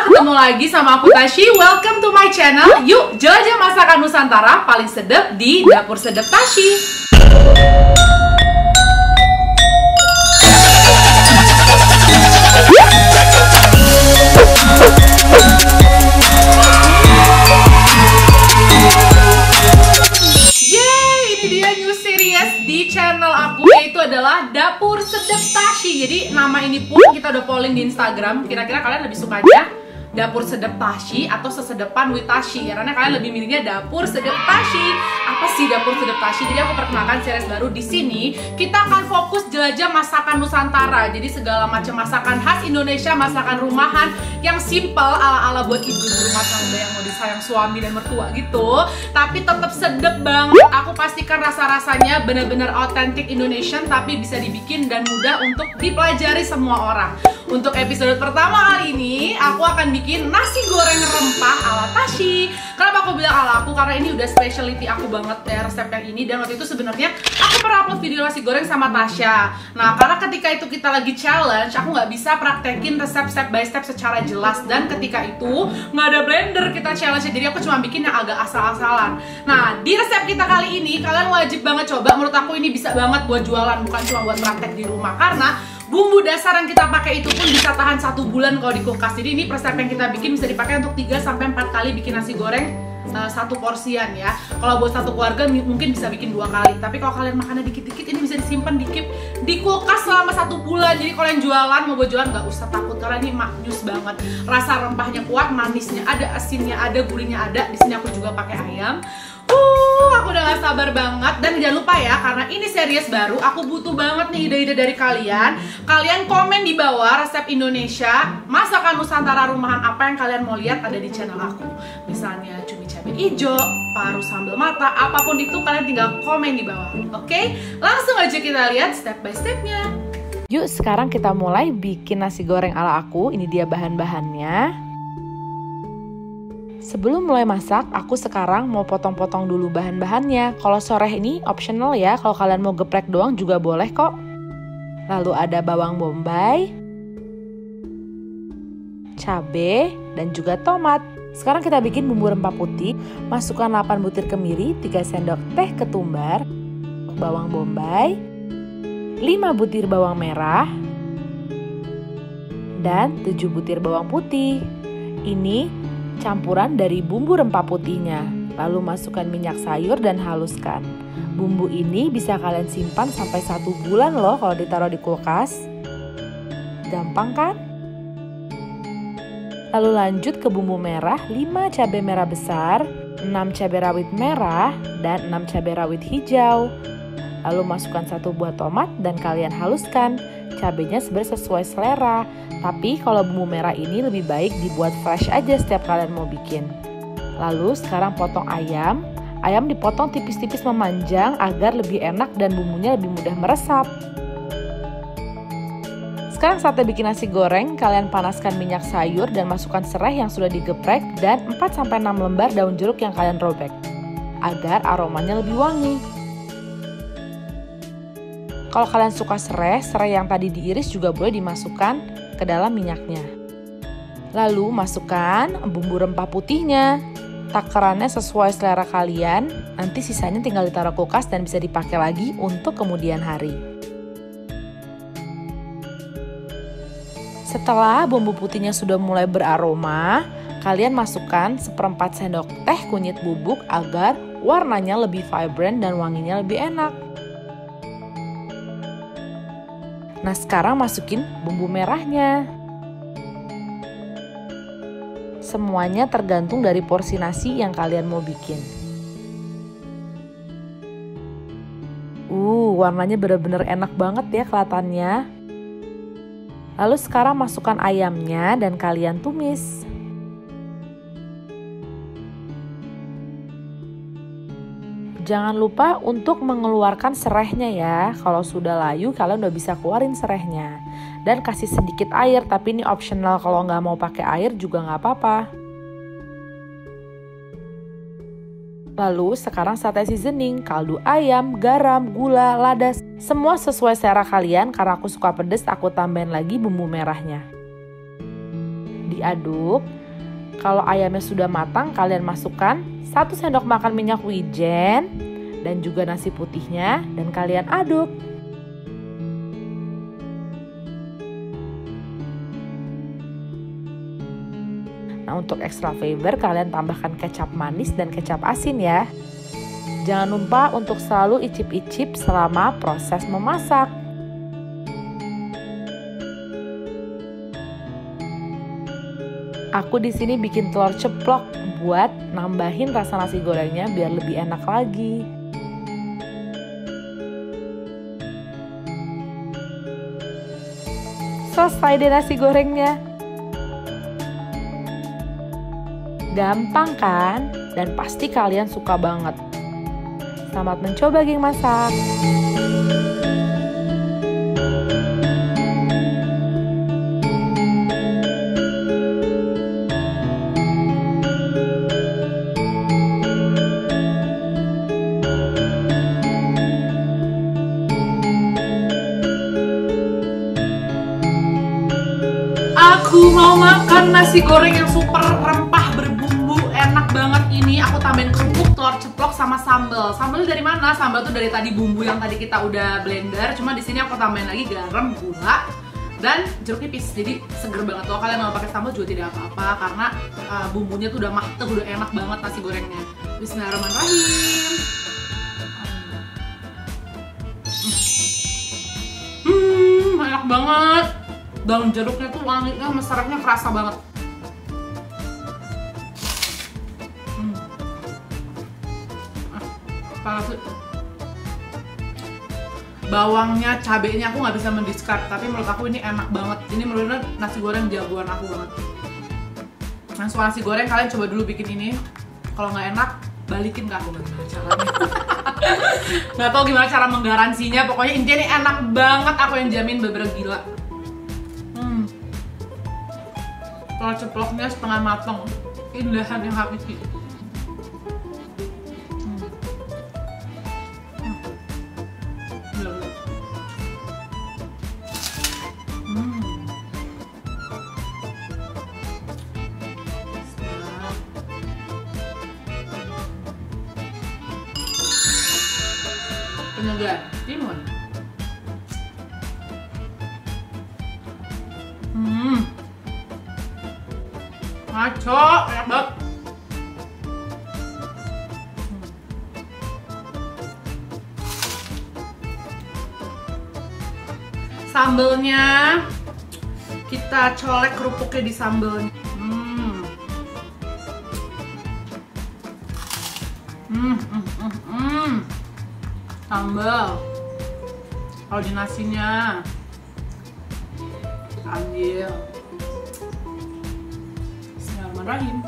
ketemu lagi sama aku Tasyi. Welcome to my channel. Yuk jelajah masakan Nusantara paling sedap di Dapur Sedep Tasyi. Dapur Sedep Tasyi. Jadi nama ini pun kita udah polling di Instagram. Kira-kira kalian lebih sukanya Dapur Sedep Tasyi atau Sesedepan with Tasyi? Karena kalian lebih milihnya Dapur Sedep Tasyi. Apa sih Dapur Sedep Tasyi? Jadi aku perkenalkan series baru di sini. Kita akan fokus jelajah masakan Nusantara. Jadi segala macam masakan khas Indonesia, masakan rumahan yang simple ala-ala buat ibu rumah tangga yang mau disayang suami dan mertua gitu. Tapi tetap sedep banget. Aku pastikan rasa-rasanya bener-bener authentic Indonesian, tapi bisa dibikin dan mudah untuk dipelajari semua orang. Untuk episode pertama kali ini, aku akan bikin nasi goreng rempah ala Tasyi. Kenapa aku bilang ala aku? Karena ini udah specialty aku banget ya, resep yang ini. Dan waktu itu sebenarnya aku pernah upload video nasi goreng sama Tasya. Nah, karena ketika itu kita lagi challenge, aku nggak bisa praktekin resep step by step secara jelas. Dan ketika itu nggak ada blender kita challenge, jadi aku cuma bikin yang agak asal-asalan. Nah, di resep kita kali ini kalian wajib banget coba. Menurut aku ini bisa banget buat jualan, bukan cuma buat praktek di rumah. Karena bumbu dasar yang kita pakai itu pun bisa tahan 1 bulan kalau di kulkas. Jadi ini resep yang kita bikin bisa dipakai untuk 3-4 kali bikin nasi goreng satu porsian ya. Kalau buat satu keluarga mungkin bisa bikin 2 kali. Tapi kalau kalian makannya dikit-dikit, ini bisa disimpan dikit di kulkas selama 1 bulan. Jadi kalau yang jualan, mau buat jualan nggak usah takut, karena ini maknyus banget. Rasa rempahnya kuat, manisnya ada, asinnya ada, gurihnya ada. Di sini aku juga pakai ayam. Aku udah gak sabar banget. Dan jangan lupa ya, karena ini series baru, aku butuh banget nih ide-ide dari kalian. Kalian komen di bawah resep Indonesia, masakan Nusantara rumahan apa yang kalian mau lihat ada di channel aku. Misalnya cumi cabai hijau, paru sambal mata, apapun itu kalian tinggal komen di bawah. Oke, langsung aja kita lihat step by stepnya. Yuk sekarang kita mulai bikin nasi goreng ala aku. Ini dia bahan-bahannya. Sebelum mulai masak, aku sekarang mau potong-potong dulu bahan-bahannya. Kalau soreh ini optional ya, kalau kalian mau geprek doang juga boleh kok. Lalu ada bawang bombay, cabe, dan juga tomat. Sekarang kita bikin bumbu rempah putih. Masukkan 8 butir kemiri, 3 sendok teh ketumbar, bawang bombay, 5 butir bawang merah, dan 7 butir bawang putih. Ini campuran dari bumbu rempah putihnya. Lalu masukkan minyak sayur dan haluskan. Bumbu ini bisa kalian simpan sampai 1 bulan loh kalau ditaruh di kulkas. Gampang kan? Lalu lanjut ke bumbu merah, 5 cabai merah besar, 6 cabai rawit merah, dan 6 cabai rawit hijau. Lalu masukkan 1 buah tomat dan kalian haluskan. Cabenya sebenarnya sesuai selera, tapi kalau bumbu merah ini lebih baik dibuat fresh aja setiap kalian mau bikin. Lalu sekarang potong ayam. Ayam dipotong tipis-tipis memanjang agar lebih enak dan bumbunya lebih mudah meresap. Sekarang saatnya bikin nasi goreng. Kalian panaskan minyak sayur dan masukkan serai yang sudah digeprek dan 4-6 lembar daun jeruk yang kalian robek agar aromanya lebih wangi. Kalau kalian suka serai, serai yang tadi diiris juga boleh dimasukkan ke dalam minyaknya. Lalu masukkan bumbu rempah putihnya. Takarannya sesuai selera kalian. Nanti sisanya tinggal ditaruh kulkas dan bisa dipakai lagi untuk kemudian hari. Setelah bumbu putihnya sudah mulai beraroma, kalian masukkan 1/4 sendok teh kunyit bubuk agar warnanya lebih vibrant dan wanginya lebih enak. Nah sekarang masukin bumbu merahnya. Semuanya tergantung dari porsi nasi yang kalian mau bikin. Warnanya bener-bener enak banget ya kelihatannya. Lalu sekarang masukkan ayamnya dan kalian tumis. Jangan lupa untuk mengeluarkan serehnya ya. Kalau sudah layu kalian udah bisa keluarin serehnya. Dan kasih sedikit air, tapi ini optional, kalau nggak mau pakai air juga nggak apa-apa. Lalu sekarang saatnya seasoning, kaldu ayam, garam, gula, lada. Semua sesuai selera kalian, karena aku suka pedas aku tambahin lagi bumbu merahnya. Di diaduk. Kalau ayamnya sudah matang, kalian masukkan 1 sendok makan minyak wijen dan juga nasi putihnya dan kalian aduk. Nah, untuk extra flavor kalian tambahkan kecap manis dan kecap asin ya. Jangan lupa untuk selalu icip-icip selama proses memasak. Aku di sini bikin telur ceplok buat nambahin rasa nasi gorengnya biar lebih enak lagi. Selesai deh nasi gorengnya. Gampang kan? Dan pasti kalian suka banget. Selamat mencoba, geng masak. Aku mau makan nasi goreng yang super rempah berbumbu enak banget ini. Aku tambahin kerupuk, telur ceplok sama sambal. Sambal dari mana? Sambal tuh dari tadi bumbu yang tadi kita udah blender. Cuma di sini aku tambahin lagi garam, gula, dan jeruk nipis. Jadi seger banget. Kalau kalian mau pakai sambal juga tidak apa-apa karena bumbunya tuh udah mateng, udah enak banget nasi gorengnya. Bismillahirrahmanirrahim. Enak banget. Daun jeruknya tuh wanginya, meseratnya kerasa banget. Bawangnya, cabenya aku nggak bisa mendiscard, tapi menurut aku ini enak banget. Ini menurut nasi goreng jagoan aku banget. Nah, soal nasi goreng kalian coba dulu bikin ini. Kalau nggak enak, balikin ke aku caranya. Nggak tahu gimana cara menggaransinya. Pokoknya intinya ini enak banget, aku yang jamin, bener-bener gila. Telur ceploknya setengah matang, indahan yang hakiki. Penyegar timun. Ngaco, enak banget. Sambelnya kita colek kerupuknya di sambelnya. Sambal. Kalau di nasinya ambil. Bismillahirrahmanirrahim.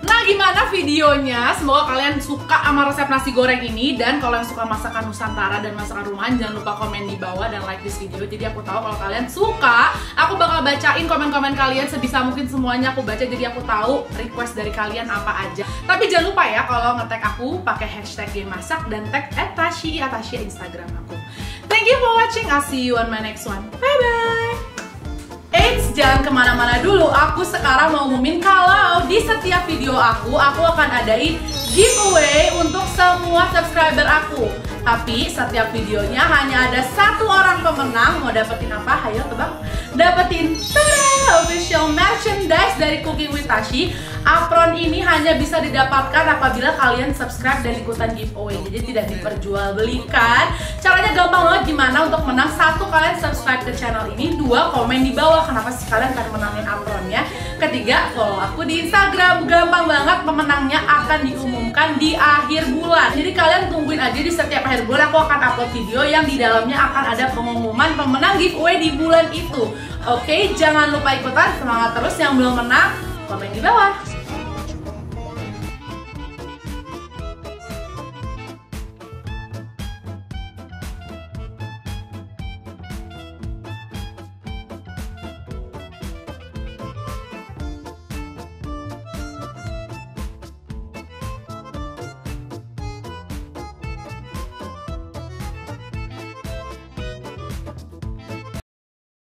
Nah, gimana videonya? Semoga kalian suka sama resep nasi goreng ini. Dan kalau yang suka masakan Nusantara dan masakan rumahan, jangan lupa komen di bawah dan like this video. Jadi aku tahu kalau kalian suka. Aku bakal bacain komen-komen kalian sebisa mungkin, semuanya aku baca. Jadi aku tahu request dari kalian apa aja. Tapi jangan lupa ya kalau nge-tag aku pakai hashtag #GENGMASAK dan tag @tasyi Instagram aku. Thank you for watching. I'll see you on my next one. Bye-bye. Eits, jangan kemana-mana dulu, aku sekarang mau ngumumin kalau di setiap video aku akan adain giveaway untuk semua subscriber aku. Tapi setiap videonya hanya ada 1 orang pemenang. Mau dapetin apa? Ayo tebak. Dapetin tada, official merchandise dari Cooking with Tasyi. Apron ini hanya bisa didapatkan apabila kalian subscribe dan ikutan giveaway. Jadi tidak diperjualbelikan. Caranya gampang banget. Gimana untuk menang? 1, kalian subscribe ke channel ini. 2, komen di bawah kenapa sih kalian akan menangin apronnya. 3, follow aku di Instagram. Gampang banget, pemenangnya akan diumumkan di akhir bulan. Jadi kalian tungguin aja, di setiap akhir bulan aku akan upload video yang di dalamnya akan ada pengumuman pemenang giveaway di bulan itu. Oke, jangan lupa ikutan, semangat terus. Yang belum menang, komen di bawah.